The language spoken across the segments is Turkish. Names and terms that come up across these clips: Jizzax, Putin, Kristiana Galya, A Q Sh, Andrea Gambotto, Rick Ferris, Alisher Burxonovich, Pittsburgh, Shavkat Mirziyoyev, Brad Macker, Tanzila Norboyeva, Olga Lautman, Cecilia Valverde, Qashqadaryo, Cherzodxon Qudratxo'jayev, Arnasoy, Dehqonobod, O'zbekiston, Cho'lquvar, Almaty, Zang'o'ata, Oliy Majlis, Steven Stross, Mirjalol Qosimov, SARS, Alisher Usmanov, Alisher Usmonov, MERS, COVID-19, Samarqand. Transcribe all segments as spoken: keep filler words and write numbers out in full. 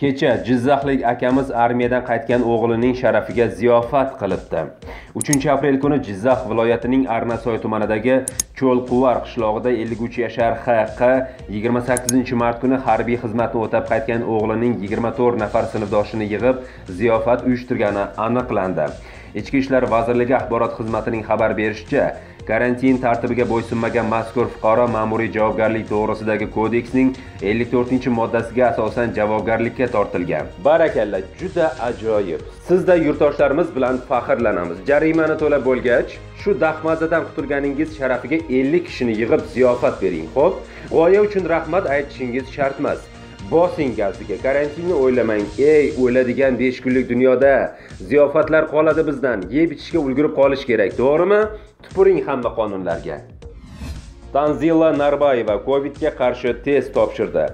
Kecha Jizzaxlik akamiz armiyadan qaytgan o'g'lining sharafiga ziyofat qilibdi. uchinchi aprel kuni Jizzax viloyatining Arnasoy tumanidagi Cho'lquvar qishlog'ida ellik uch yashar H Q yigirma sakkizinchi mart kuni harbiy xizmatni o'tab qaytgan o'g'lining yigirma to'rt nafar sinfdoshini yig'ib ziyofat uyushtirgani aniqlandi. Ichki ishlar vazirligi axborot xizmatining xabar berishicha, karantin tartibiga bo'ysunmagan mazkur fuqaro ma'muriy javobgarlik to'g'risidagi kodeksning ellik to'rtinchi moddasiga asosan javobgarlikka tortilgan. Barakalla, juda ajoyib. Sizda yurtdoshlarimiz bilan faxrlanamiz. Jarimani to'lab bo'lgach, shu daxmazadan qutulganingiz sharafiga ellik kishini yig'ib ziyofat bering, xo'p? G'oya uchun rahmat aytishingiz shart emas. Bosing gaziga, karantinni o'ylamang. Ey, o'ladigan besh kunlik dunyoda ziyofatlar qoladi bizdan. Yeb ichishga ulgurib qolish kerak, to'g'rimi? Tupuring hamma qonunlarga. Tanzila Norboyeva COVID ga qarshi test topshirdi.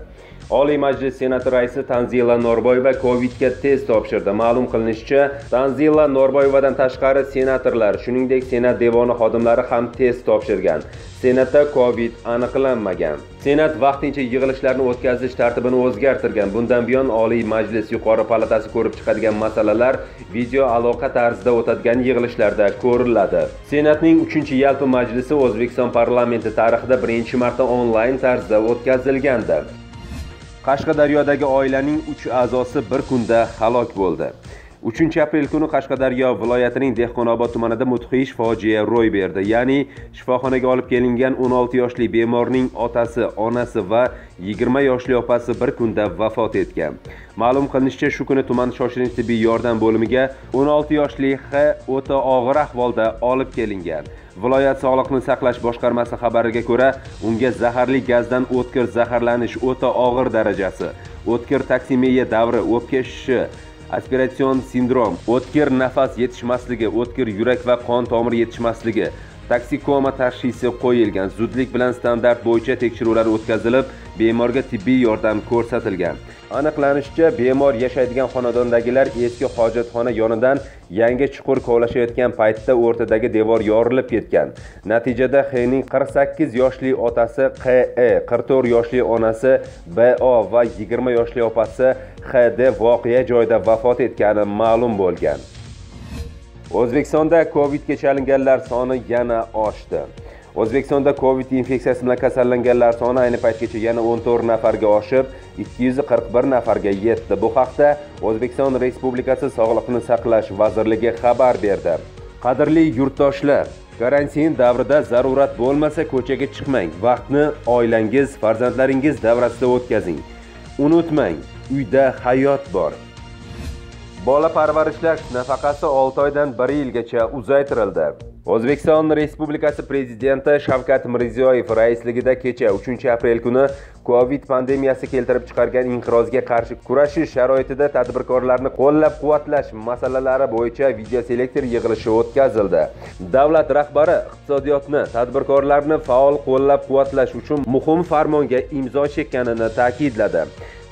Oliy Majlis Senati raisi Tanzila Norboyeva COVID ga test topshirdi. Ma'lum qilinishicha, Tanzila Norboyevadan tashqari senatorlar, shuningdek Senat devoni xodimlari ham test topshirgan. Senatda COVID aniqlanmagan. Senat vaqtincha yig'ilishlarni o'tkazish tartibini o'zgartirgan. Bundan buyon Oliy Majlis yuqori palatasi ko'rib chiqadigan masalalar video aloqa tarzida o'tadigan yig'ilishlarda ko'riladi. Senatning uchinchi yalpi majlisi O'zbekiston parlamenti tarixida birinchi marta onlayn tarzda o'tkazilgandi. Qashqadaryodagi oilaning uch a'zosi bir kunda halok bo'ldi. uchinchi aprel kuni Qashqadaryo viloyatining Dehqonobod tumanida mudhish fojia ro'y berdi. Ya'ni shifoxonaga olib kelingan o'n olti yoshli bemorning otasi, onasi va yigirma yoshli opasi bir kunda vafot etgan. Ma'lum qilinishicha, shu kuni tuman shoshilinch tibbiy yordam bo'limiga o'n olti yoshli H o'ta og'ir ahvolda olib kelingan. Viloyat sog'liqni saqlash boshqarmasi xabariga ko'ra, unga zaharli gazdan o'tkir zaharlanish o'ta og'ir darajasi, o'tkir taksimiya davri, o'pka shishi, aspiratsion sindrom, o'tkir nafas yetishmasligi, o'tkir yurak va qon tomir yetishmasligi, taksikoma tashxisi qo'yilgan. Zudlik bilan standart bo'yicha tekshiruvlar o'tkazilib, bemorga tibbiy yordam ko'rsatilgan. Aniqlanishicha, bemor yashaydigan xonadondagilar eski hojatxona yonidan yangi chuqur kovlashayotgan paytda o'rtadagi devor yorilib ketgan. Natijada Xning qirq sakkiz yoshli otasi Q E, qirq to'rt yoshli onasi B O va yigirma yoshli opasi H D voqea joyida vafot etgani ma'lum bo'lgan. O'zbekistonda COVID ga chalinganlar soni yana oshdi. O'zbekistonda COVID infeksiyasi bilan kasallanganlar soni ayni paytgacha yana o'n to'rt nafarga oshib, ikki yuz qirq bir nafarga yetdi. Bu haqda O'zbekiston Respublikasi Sog'liqni saqlash vazirligi xabar berdi. Qadrli yurtdoshlar, karantin davrida zarurat bo'lmasa ko'chaga chiqmang. Vaqtni oilangiz, farzandlaringiz davrasida o'tkazing. Unutmang, uyda hayot bor. Bola parvarishlash nafaqasi olti oydan bir yilgacha uzaytirildi. O'zbekiston Respublikasi Prezidenti Shavkat Mirziyoyev raisligida kecha uchinchi aprel kuni COVID pandemiyasi keltirib chiqargan inqirozga qarshi kurashish sharoitida tadbirkorlarni qo'llab-quvvatlash masalalari bo'yicha videoselektor yig'ilishi o'tkazildi. Davlat rahbari iqtisodiyotni, tadbirkorlarni faol qo'llab-quvvatlash uchun muhim farmonga imzo chekkanini ta'kidladi.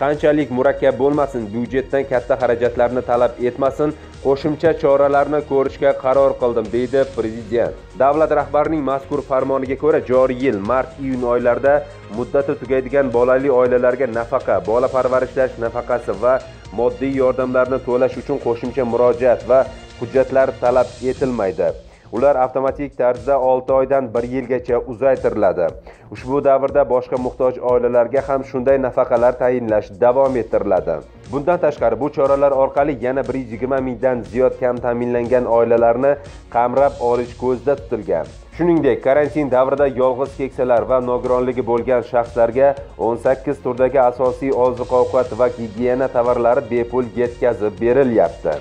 Qanchalik murakkab bo'lmasin, byudjetdan katta xarajatlarni talab etmasin, qo'shimcha choralarni ko'rishga qaror qildim, dedi prezident. Davlat rahbarining mazkur farmoniga ko'ra, joriy yil mart iyun oylarida muddati tugaydigan bolali oilalarga nafaqa, bola parvarishlash nafaqasi va moddiy yordamlarni to'lash uchun qo'shimcha murojaat va hujjatlar talab etilmaydi. Ular avtomatik tarzda olti oydan bir yilgacha uzaytiriladi. Ushbu davrda boshqa muhtoj oilalarga ham shunday nafaqalar tayinlash davom ettiriladi. Bundan tashqari, bu choralar orqali yana bir yuz yigirma mingdan ziyod kam ta'minlangan oilalarni qamrab olish ko'zda tutilgan. Shuningdek, karantin davrida yolg'iz keksalar va nogironligi bo'lgan shaxslarga o'n sakkiz turdagi asosiy oziq-ovqat va gigiyena tovarlari bepul yetkazib berilyapti.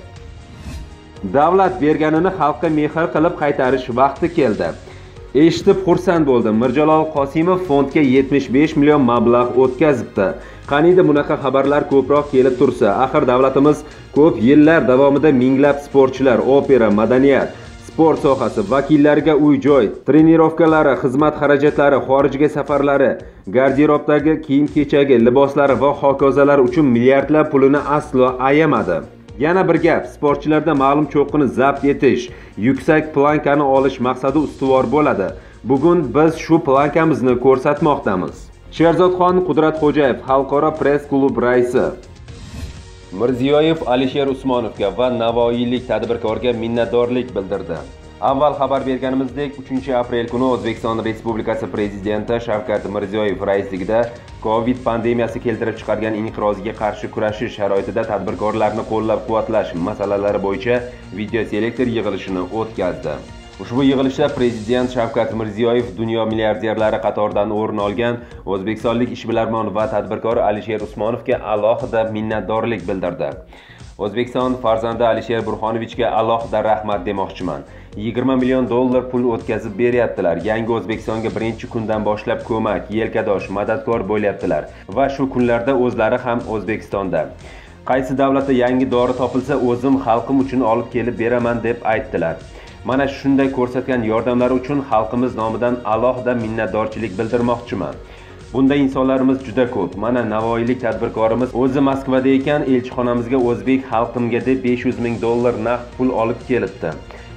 Davlat berganini xalqqa mehr qilib qaytarish vaqti keldi. Eshitib xursand bo'ldim. Mirjalol Qosimov fondga yetmish besh million mablag' o'tkazibdi. Qaniydi bunaqa xabarlar ko'proq kelib tursa. Axir davlatimiz ko'p yillar davomida minglab sportchilar, opera, madaniyat, sport sohasi vakillariga uy-joy, trenirovkalari, xizmat xarajatlari, xorijga safarlari, garderobdagi kiyim-kechagi, liboslari va hokazolar uchun milliardlab pulini aslo ayamadi. Yana bir gap, sportchilarda ma'lum cho'qqini zabt etish, yuksak plankani olish maqsadi ustuvor bo'ladi. Bugun biz shu plankamizni ko'rsatmoqdamiz. Cherzodxon Qudratxo'jayev, Xalqaro press klub raisi. Mirziyoyev Alisher Usmanovga va navoiylik tadbirkorga minnatdorlik bildirdi. Avval xabar berganimizdek, uchinchi aprel kuni O'zbekiston Respublikasi prezidenti Shavkat Mirziyoyev raisligida COVID pandemiyasi keltirib chiqargan inqiroziga qarshi kurashish sharoitida tadbirkorlarni qo'llab-quvvatlash masalalari bo'yicha video selektor yig'ilishini o'tkazdi. Ushbu yig'ilishda prezident Shavkat Mirziyoyev dunyo milliarderlari qatoridan o'rin olgan o'zbekistonlik ishbilarmon va tadbirkor Alisher Usmonovga alohida minnatdorlik bildirdi. O'zbekiston farzandi Alisher Burxonovichga alohida rahmat demoqchiman. yigirma million dollar pul o'tkazib beryaptilar. Yangi O'zbekistonga birinchi kundan boshlab ko'mak, yelkadosh, madadkor bo'lyaptilar va shu kunlarda o'zlari ham O'zbekistonda. Qaysi davlatda yangi dori topilsa, o'zim xalqim uchun olib kelib beraman deb aytdilar. Mana shunday ko'rsatgan yordamlari uchun xalqimiz nomidan alohida minnatdorchilik bildirmoqchiman. Bunday insonlarimiz juda ko'p. Mana navoiylik tadbirkorimiz o'zi Moskvada ekan, elchixonamizga o'zbek xalqimga deb besh yuz ming dollar naqd pul olib kelibdi.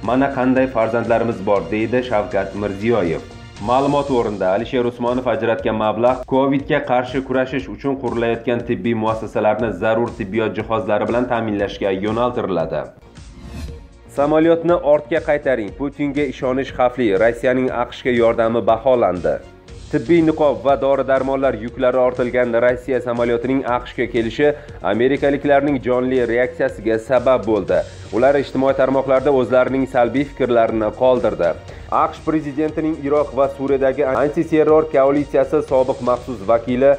Mana qanday farzandlarimiz bor, deydi Shavkat Mirziyoyev. Ma'lumot o'rinda Alisher Usmonov ajratgan mablag' COVID ga qarshi kurashish uchun qurilayotgan tibbiy muassasalarni zarur tibbiyot jihozlari bilan ta'minlashga yo'naltiriladi. Samolyotni ortga qaytaring. Putinga ishonish xavfli. Rossiyaning A Q Shga yordami baholandi. Tibbiy niqob va dori-darmonlar yuklari ortilgan Rossiya samolyotining A Q Shga kelishi amerikaliklarning jonli reaksiyasiga sabab bo'ldi. Ular ijtimoiy tarmoqlarda o'zlarining salbiy fikrlarini qoldirdi. A Q Sh prezidentining Iroq va Suriyadagi antiterror koalitsiyasi sobiq maxsus vakili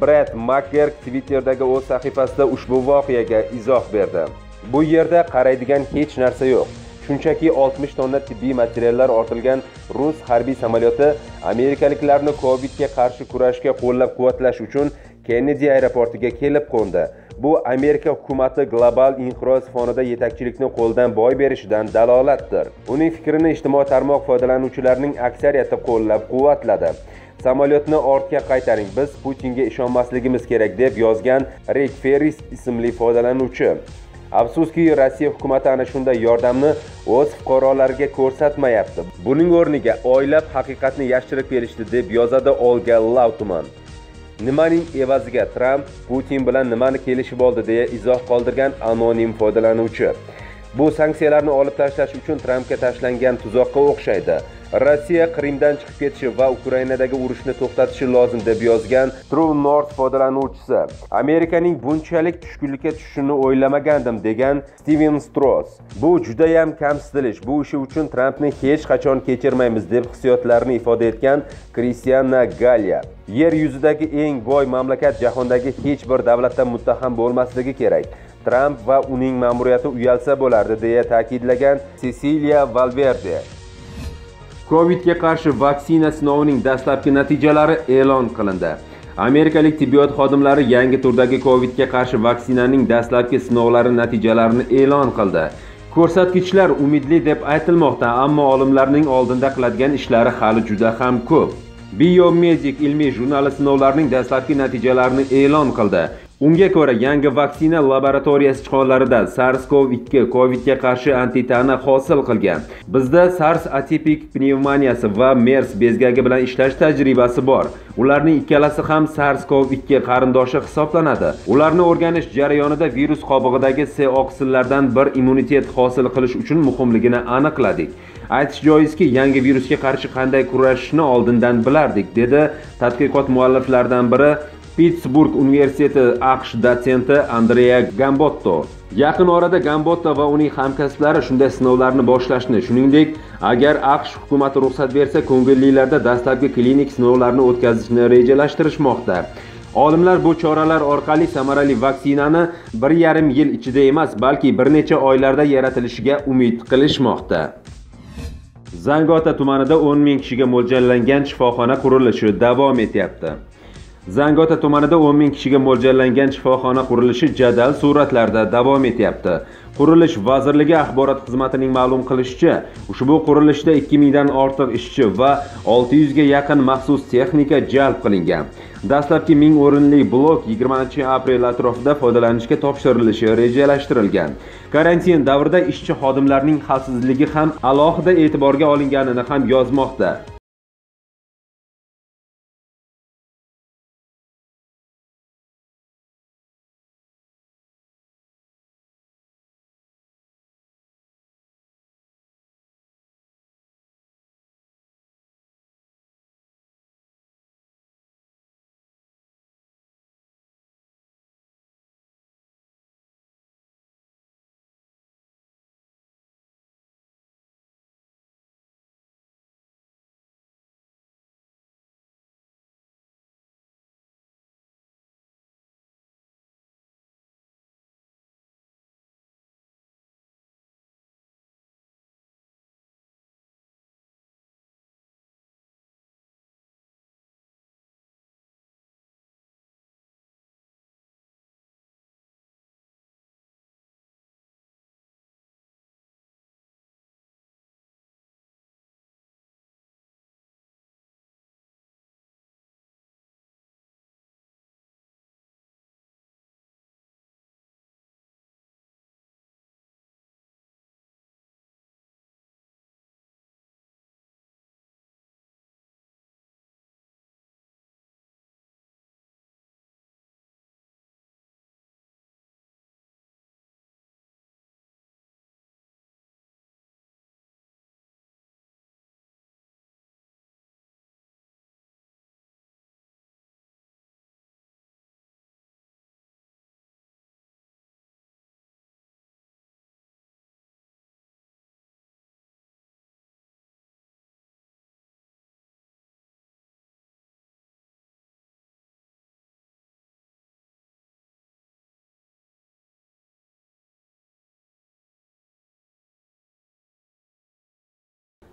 Brad Macker Twitter'dagi o'z sahifasida ushbu voqeaga izoh berdi. Bu yerda qaraydigan hech narsa yo'q. Shunchaki oltmish tonna tibbiy materiallar ortilgan rus harbiy samolyoti amerikaliklarni COVID ga qarshi kurashga qo'llab-quvvatlash uchun Kennedy aeroportiga kelib qo'ndi. Bu Amerika hukumati global inqiroz fonida yetakchilikni qo'ldan boy berishidan dalolatdir. Uning fikrini ijtimoiy tarmoq foydalanuvchilarining aksariyati qo'llab-quvvatladi. Samolyotni ortga qaytaring, biz Putinga ishonmasligimiz kerak, deb yozgan Rick Ferris ismli foydalanuvchi. Afsuski, Rossiya hukumati ana shunday yordamni o'z fuqarolariga ko'rsatmayapti. Buning o'rniga oylab haqiqatni yashirib kelishdi, deb yozadi Olga Lautman. Nimaning evaziga Tramp Putin bilan nimani kelishib oldi, deya izoh qoldirgan anonim foydalanuvchi. Bu sanksiyalarni olib tashlash uchun Trampga tashlangan tuzoqqa o'xshaydi. Rossiya Qrimdan chiqib ketishi va Ukrainadagi urushni to'xtatishi lozim, deb yozgan True North foydalanuvchisi. Amerikaning bunchalik tushkunlikka tushishini o'ylamagandim, degan Steven Stross. Bu juda ham kamsitilish. Bu ishi uchun Trampni hech qachon kechirmaymiz, deb hissiyotlarini ifoda etgan Kristiana Galya. Yer yuzidagi eng boy mamlakat jahondagi hech bir davlatdan muttaham bo'lmasligi kerak. Tramp va uning ma'muriyati uyalsa bo'lardi, deya ta'kidlagan Cecilia Valverde. COVID ga qarshi vaksina sinovining dastlabki natijalari e'lon qilindi. Amerikalik tibbiyot xodimlari yangi turdagi COVID ga qarshi vaksinaning dastlabki sinovlari natijalarini e'lon qildi. Ko'rsatkichlar umidli deb aytilmoqda, ammo olimlarning oldinda qiladigan ishlari hali juda ham ko'p. Biomedik ilmiy jurnali sinovlarning dastlabki natijalarini e'lon qildi. Unga ko'ra, yangi vaksina laboratoriya sichqonlarida SARS CoV ikki COVID ga qarshi antitana hosil qilgan. Bizda SARS atipik pnevmoniyasi va MERS bezgagi bilan ishlash tajribasi bor. Ularning ikkalasi ham SARS CoV ikki qarindoshi hisoblanadi. Ularni o'rganish jarayonida virus qobig'idagi S oksillardan bir immunitet hosil qilish uchun muhimligini aniqladik. Aytish joizki, yangi virusga qarshi qanday kurashishni oldindan bilardik, dedi tadqiqot mualliflaridan biri Pittsburgh universiteti A Q Sh dotsenti Andrea Gambotto. Yaqin orada Gambotto va uning hamkasblari shunday sinovlarni boshlashni, shuningdek, agar A Q Sh hukumati ruxsat bersa, ko'ngillilarda dastlabki klinik sinovlarni o'tkazishni rejalashtirishmoqda. Olimlar bu choralar orqali samarali vaksinani bir yarim yil ichida emas, balki bir necha oylarda yaratilishiga umid qilishmoqda. Zang'o'ata tumanida o'n ming kishiga mo'ljallangan shifoxona qurilishi davom etyapti. Zang'o'ata tumanida o'n ming kishiga mo'ljallangan shifoxona qurilishi jadal suratlarda davom etyapti. Qurilish vazirligi axborot xizmatining ma'lum qilishicha, ushbu qurilishda ikki mingdan ortiq ishchi va olti yuzga yaqin maxsus texnika jalb qilingan. Dastlabki ming o'rinli blok yigirmanchi aprel atrofida foydalanishga topshirilishi rejalashtirilgan. Karantin davrida ishchi xodimlarning xavfsizligi ham alohida e'tiborga olinganini ham yozmoqda.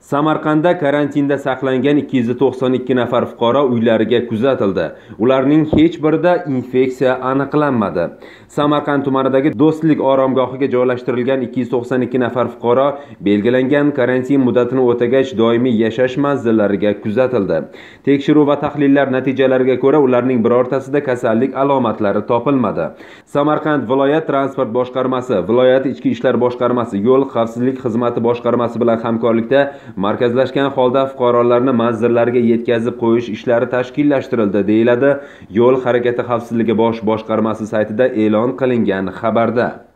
Samarqandda karantinda saqlangan ikki yuz to'qson ikki nafar fuqaro uylariga kuzatildi. Ularning hech birida infeksiya aniqlanmadi. Samarqand tumanidagi Do'stlik oromgohiga joylashtirilgan ikki yuz to'qson ikki nafar fuqaro belgilangan karantin muddatini o'tagach doimiy yashash manzillariga kuzatildi. Tekshiruv va tahlillar natijalariga ko'ra ularning birortasida kasallik alomatlari topilmadi. Samarqand viloyat transport boshqarmasi, viloyat ichki ishlar boshqarmasi, yo'l xavfsizlik xizmati boshqarmasi bilan hamkorlikda markazlashgan holda fuqarolarni manzillariga yetkazib qo'yish ishlari tashkillashtirildi, deyiladi Yo'l harakati xavfsizligi bosh boshqarmasi saytida e'lon qilingan xabarda.